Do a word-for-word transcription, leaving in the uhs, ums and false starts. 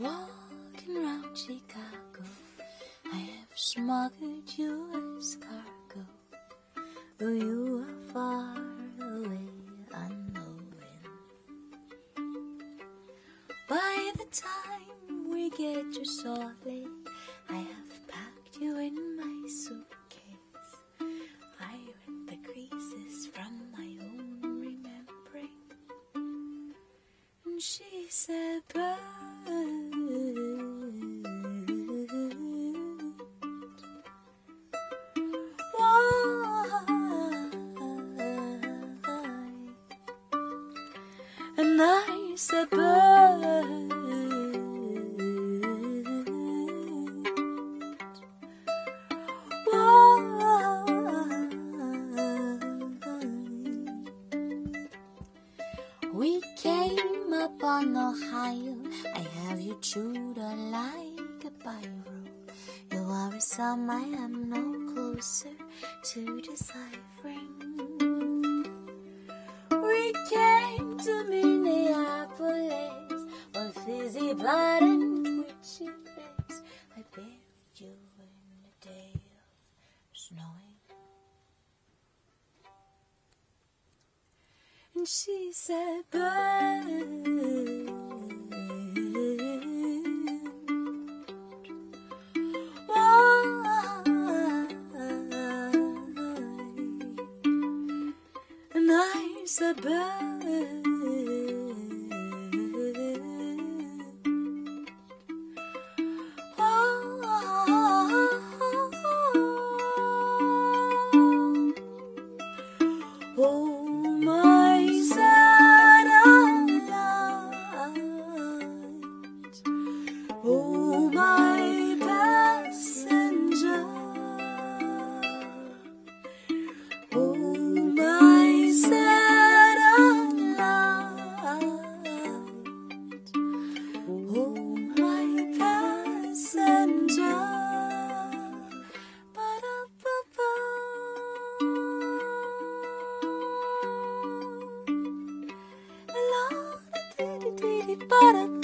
Walking round Chicago, I have smuggled you as cargo, though you are far away unknowing. By the time we get to Salt Lake, I have packed you in my suitcase. I read the creases from my own remembering, and she said, "Brother, and I said, bird, why?" We came upon Ohio. I have you chewed on like a pyro. You are a sum I am no closer to deciphering. We came to Minneapolis, one fizzy blood and twitchy face. I buried you in a day of snowing. And she said, "Bird, why?" And I said, "Bird, oh my sad eyes, oh my passenger, oh my sad eyes, oh my passenger." But